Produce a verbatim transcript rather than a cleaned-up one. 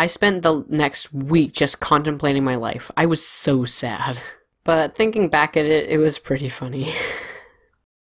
I spent the next week just contemplating my life. I was so sad. But thinking back at it, it was pretty funny.